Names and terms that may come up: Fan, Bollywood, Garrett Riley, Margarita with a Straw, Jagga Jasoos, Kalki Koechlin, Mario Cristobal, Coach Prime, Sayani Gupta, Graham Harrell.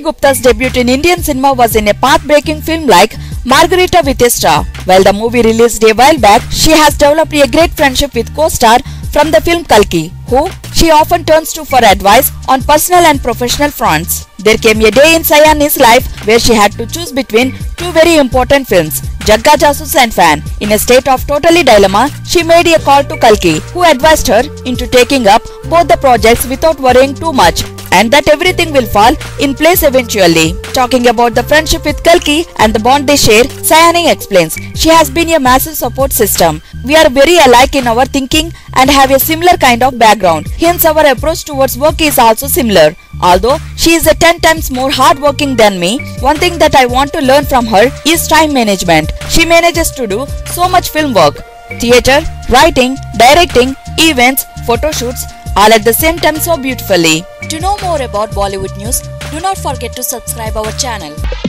Kalki Gupta's debut in Indian cinema was in a path-breaking film like Margarita with a Straw. While the movie released a while back, she has developed a great friendship with co-star from the film Kalki, who she often turns to for advice on personal and professional fronts. There came a day in Sayani's life where she had to choose between two very important films, Jagga Jasoos and Fan. In a state of totally dilemma, she made a call to Kalki, who advised her into taking up both the projects without worrying too much, and that everything will fall in place eventually. Talking about the friendship with Kalki and the bond they share, Sayani explains, "She has been a massive support system. We are very alike in our thinking and have a similar kind of background. Hence our approach towards work is also similar. Although she is 10 times more hardworking than me, one thing that I want to learn from her is time management. She manages to do so much film work, theatre, writing, directing, events, photo shoots, all at the same time so beautifully." To know more about Bollywood news, do not forget to subscribe our channel.